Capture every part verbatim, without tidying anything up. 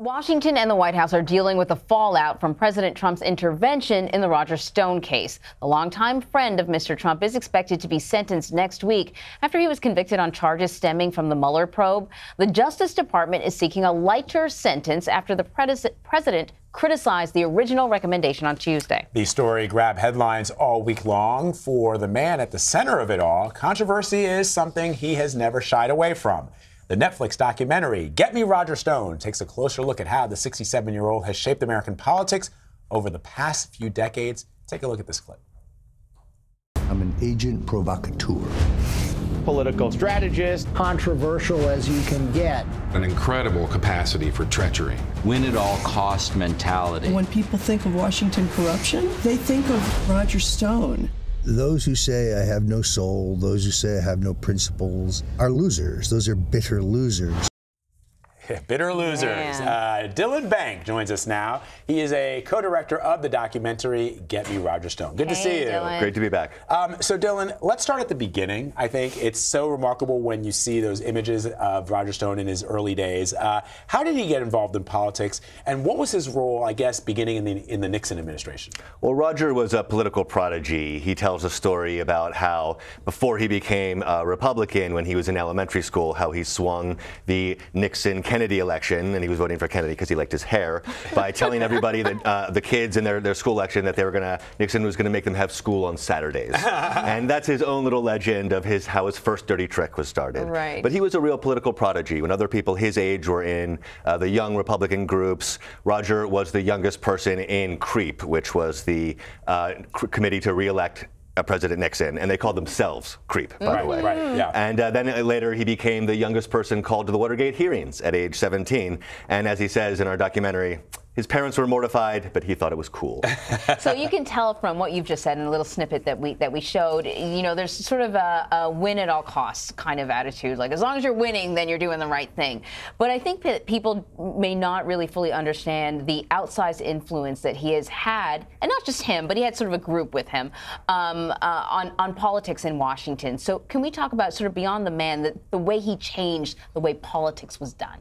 Washington and the White House are dealing with the fallout from President Trump's intervention in the Roger Stone case. The longtime friend of Mister Trump is expected to be sentenced next week after he was convicted on charges stemming from the Mueller probe. The Justice Department is seeking a lighter sentence after the president criticized the original recommendation on Tuesday. The story grabbed headlines all week long. For the man at the center of it all, controversy is something he has never shied away from. The Netflix documentary, Get Me Roger Stone, takes a closer look at how the sixty-seven-year-old has shaped American politics over the past few decades. Take a look at this clip. I'm an agent provocateur. Political strategist. Controversial as you can get. An incredible capacity for treachery. Win-at-all-cost mentality. When people think of Washington corruption, they think of Roger Stone. Those who say I have no soul, those who say I have no principles, are losers. Those are bitter losers. Bitter losers. Uh, Dylan Bank joins us now. He is a co-director of the documentary Get Me Roger Stone. Good hey, to see you. Dylan. Great to be back. Um, so, Dylan, let's start at the beginning. I think it's so remarkable when you see those images of Roger Stone in his early days. Uh, how did he get involved in politics, and what was his role, I guess, beginning in the, in the Nixon administration? Well, Roger was a political prodigy. He tells a story about how, before he became a Republican, when he was in elementary school, how he swung the Nixon campaign Kennedy election, and he was voting for Kennedy because he liked his hair, by telling everybody that uh, the kids in their, their school election that they were gonna, Nixon was gonna make them have school on Saturdays. And that's his own little legend of his, how his first dirty trick was started. Right. But he was a real political prodigy. When other people his age were in uh, the young Republican groups, Roger was the youngest person in CREEP, which was the uh, committee to re-elect President Nixon, and they called themselves CREEP, by right, the way. Right, yeah. And uh, then later he became the youngest person called to the Watergate hearings at age seventeen. And as he says in our documentary, his parents were mortified, but he thought it was cool. So you can tell from what you've just said in a little snippet that we that we showed, you know, there's sort of a, a win at all costs kind of attitude. Like, as long as you're winning, then you're doing the right thing. But I think that people may not really fully understand the outsized influence that he has had, and not just him, but he had sort of a group with him um, uh, on on politics in Washington. So can we talk about sort of beyond the man, the, the way he changed the way politics was done?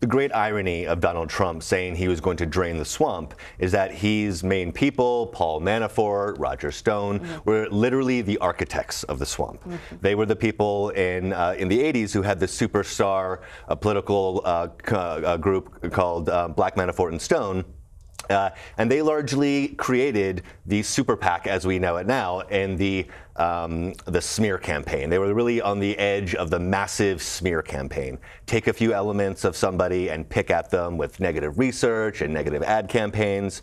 The great irony of Donald Trump saying he was going to drain the swamp is that his main people, Paul Manafort, Roger Stone, mm-hmm. were literally the architects of the swamp. Mm-hmm. They were the people in uh, in the eighties who had the superstar uh, political uh, uh, group called uh, Black Manafort and Stone. Uh, and they largely created the super PAC as we know it now, and the um, the smear campaign. They were really on the edge of the massive smear campaign. Take a few elements of somebody and pick at them with negative research and negative ad campaigns.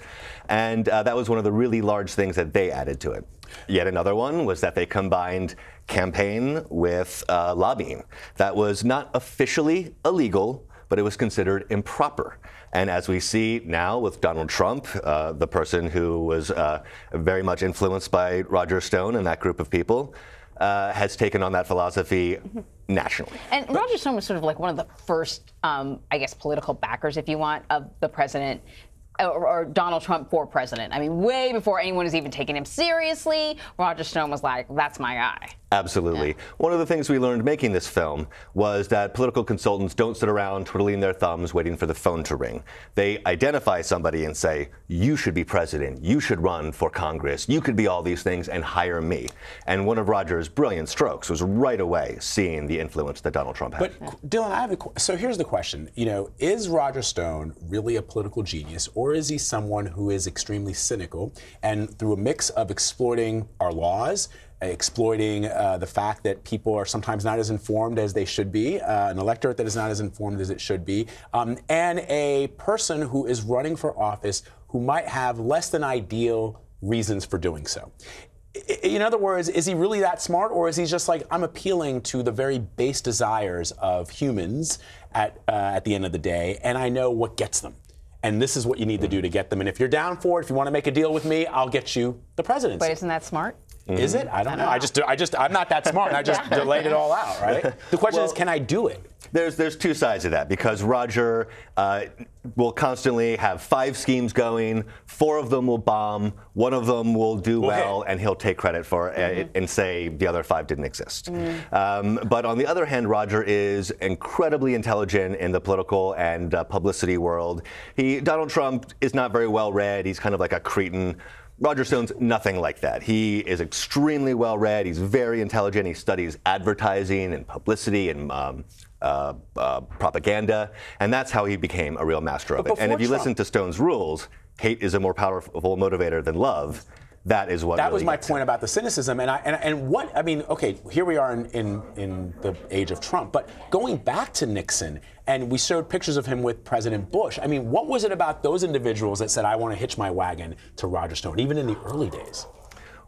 And uh, that was one of the really large things that they added to it. Yet another one was that they combined campaign with uh, lobbying. That was not officially illegal, but it was considered improper. And as we see now with Donald Trump, uh, the person who was uh, very much influenced by Roger Stone and that group of people, uh, has taken on that philosophy mm-hmm. nationally. And but Roger Stone was sort of like one of the first, um, I guess, political backers, if you want, of the president. Or, or Donald Trump for president. I mean, way before anyone was even taking him seriously, Roger Stone was like, that's my guy. Absolutely. Yeah. One of the things we learned making this film was that political consultants don't sit around twiddling their thumbs waiting for the phone to ring. They identify somebody and say, you should be president, you should run for Congress, you could be all these things, and hire me. And one of Roger's brilliant strokes was right away seeing the influence that Donald Trump had. But, Dylan, I have a qu so here's the question. You know, is Roger Stone really a political genius, or Or is he someone who is extremely cynical, and through a mix of exploiting our laws, exploiting uh, the fact that people are sometimes not as informed as they should be, uh, an electorate that is not as informed as it should be, um, and a person who is running for office who might have less than ideal reasons for doing so? In other words, is he really that smart, or is he just like, I'm appealing to the very base desires of humans at, uh, at the end of the day, and I know what gets them? And this is what you need to do to get them. And if you're down for it, if you want to make a deal with me, I'll get you the presidency. But isn't that smart? Mm-hmm. Is it? I don't, I don't know. know. I just, I just, I'm not that smart, and I just yeah. delayed it all out, right? The question well, is, can I do it? There's, there's two sides of that, because Roger uh, will constantly have five schemes going, four of them will bomb, one of them will do okay. well, and he'll take credit for it mm-hmm. and say the other five didn't exist. Mm-hmm. um, but on the other hand, Roger is incredibly intelligent in the political and uh, publicity world. He, Donald Trump is not very well read. He's kind of like a cretin. Roger Stone's nothing like that. He is extremely well-read. He's very intelligent. He studies advertising and publicity and um, uh, uh, propaganda, and that's how he became a real master of it. And if you Trump, listen to Stone's rules, hate is a more powerful motivator than love. That is what. That really was my point it. about the cynicism, and I and, and what I mean. Okay, here we are in, in in the age of Trump, but going back to Nixon, and we showed pictures of him with President Bush. I mean, what was it about those individuals that said, "I want to hitch my wagon to Roger Stone," even in the early days?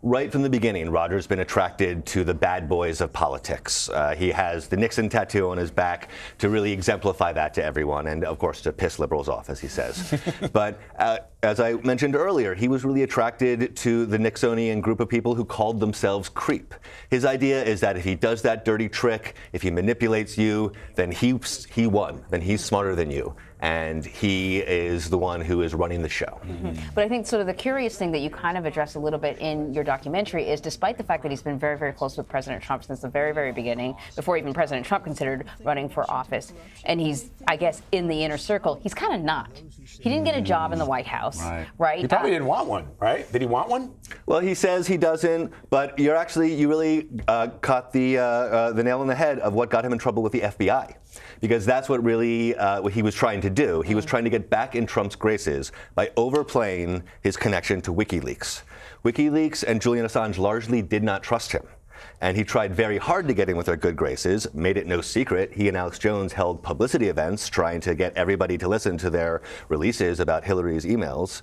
Right from the beginning, Roger's been attracted to the bad boys of politics. Uh, he has the Nixon tattoo on his back to really exemplify that to everyone, and of course to piss liberals off, as he says. But uh, as I mentioned earlier, he was really attracted to the Nixonian group of people who called themselves CREEP. His idea is that if he does that dirty trick, if he manipulates you, then he, he won, then he's smarter than you. And he is the one who is running the show. Mm-hmm. But I think sort of the curious thing that you kind of address a little bit in your documentary is, despite the fact that he's been very, very close with President Trump since the very, very beginning, before even President Trump considered running for office, and he's, I guess, in the inner circle, he's kind of not. He didn't get a job in the White House, right? right? He probably uh, didn't want one, right? Did he want one? Well, he says he doesn't, but you're actually, you really uh, caught the, uh, uh, the nail on the head of what got him in trouble with the F B I. Because that's what really uh, what he was trying to do. He was trying to get back in Trump's graces by overplaying his connection to WikiLeaks. WikiLeaks and Julian Assange largely did not trust him. And he tried very hard to get in with their good graces, made it no secret. He and Alex Jones held publicity events trying to get everybody to listen to their releases about Hillary's emails.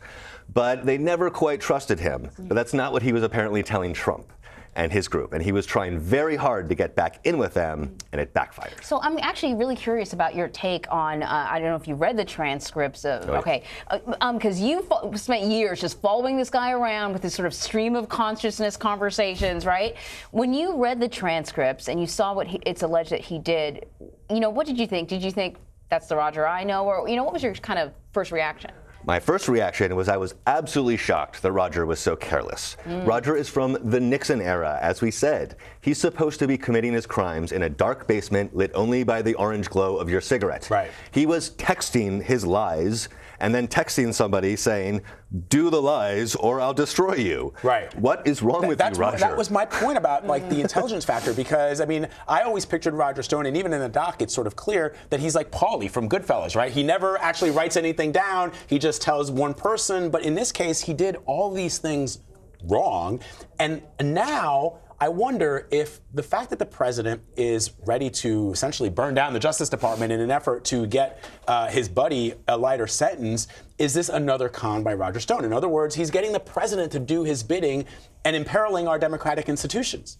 But they never quite trusted him. But that's not what he was apparently telling Trump and his group, and he was trying very hard to get back in with them, and it backfired. So I'm actually really curious about your take on, uh, I don't know if you read the transcripts of, oh, okay, because yeah. uh, um, you spent years just following this guy around with this sort of stream of consciousness conversations, right? When you read the transcripts and you saw what he, it's alleged that he did, you know, what did you think? Did you think that's the Roger I know, or, you know, what was your kind of first reaction? My first reaction was I was absolutely shocked that Roger was so careless. Mm. Roger is from the Nixon era, as we said. He's supposed to be committing his crimes in a dark basement lit only by the orange glow of your cigarette. Right. He was texting his lies and then texting somebody saying, do the lies or I'll destroy you. Right. What is wrong Th with that's you, Roger? What, that was my point about like the intelligence factor, because I mean, I always pictured Roger Stone, and even in the doc, it's sort of clear that he's like Paulie from Goodfellas, right? He never actually writes anything down. He just tells one person. But in this case, he did all these things wrong. And now I wonder if the fact that the president is ready to essentially burn down the Justice Department in an effort to get uh, his buddy a lighter sentence, is this another con by Roger Stone? In other words, he's getting the president to do his bidding and imperiling our democratic institutions.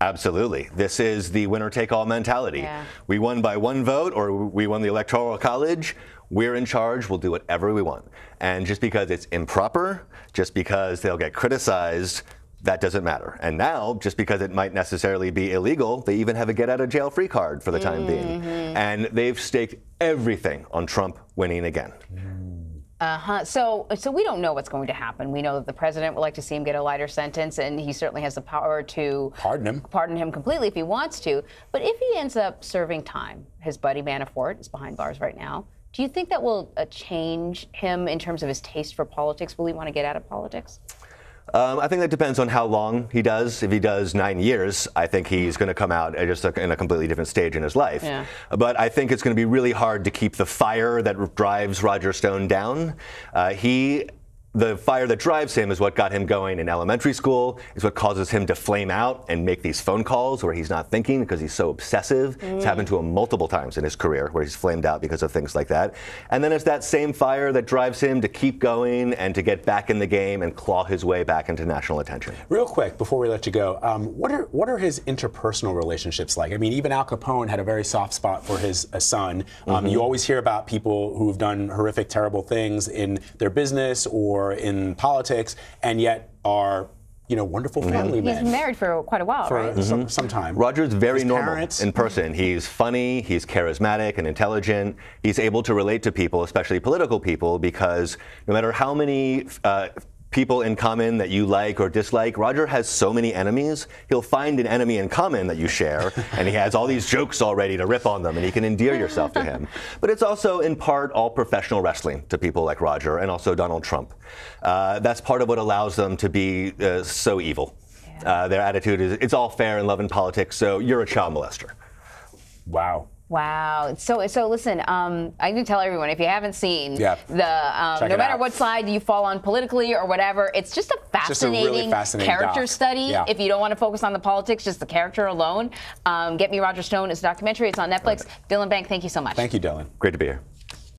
Absolutely. This is the winner-take-all mentality. Yeah. We won by one vote, or we won the Electoral College. We're in charge. We'll do whatever we want. And just because it's improper, just because they'll get criticized, that doesn't matter. And now, just because it might necessarily be illegal, they even have a get-out-of-jail-free card for the time mm-hmm. being. And they've staked everything on Trump winning again. Uh-huh. So, so we don't know what's going to happen. We know that the president would like to see him get a lighter sentence, and he certainly has the power to pardon him, pardon him completely if he wants to. But if he ends up serving time, his buddy Manafort is behind bars right now. Do you think that will uh, change him in terms of his taste for politics? Will he want to get out of politics? Um, I think that depends on how long he does. If he does nine years, I think he's going to come out at just a, in a completely different stage in his life. Yeah. But I think it's going to be really hard to keep the fire that drives Roger Stone down. Uh, he, the fire that drives him is what got him going in elementary school, is what causes him to flame out and make these phone calls where he's not thinking because he's so obsessive. Mm. It's happened to him multiple times in his career where he's flamed out because of things like that. And then it's that same fire that drives him to keep going and to get back in the game and claw his way back into national attention. Real quick, before we let you go, um, what are what are his interpersonal relationships like? I mean, even Al Capone had a very soft spot for his uh, son. Um, mm-hmm. You always hear about people who've done horrific, terrible things in their business or in politics, and yet are, you know, wonderful family mm-hmm. man. He's married for quite a while, for right? Some, mm-hmm. some time. Roger's very His normal parents. in person. He's funny, he's charismatic and intelligent. He's able to relate to people, especially political people, because no matter how many uh, people in common that you like or dislike, Roger has so many enemies, he'll find an enemy in common that you share, and he has all these jokes already to rip on them, and you can endear yourself to him. But it's also, in part, all professional wrestling to people like Roger, and also Donald Trump. Uh, that's part of what allows them to be uh, so evil. Uh, their attitude is, it's all fair in love and politics, so you're a child molester. Wow. Wow. So, so listen, um, I can tell everyone, if you haven't seen yeah. the, um, no matter out. what side you fall on politically or whatever, it's just a fascinating, just a really fascinating character doc. study. Yeah. If you don't want to focus on the politics, just the character alone. Um, Get Me Roger Stone is a documentary. It's on Netflix. Right. Dylan Bank, thank you so much. Thank you, Dylan. Great to be here.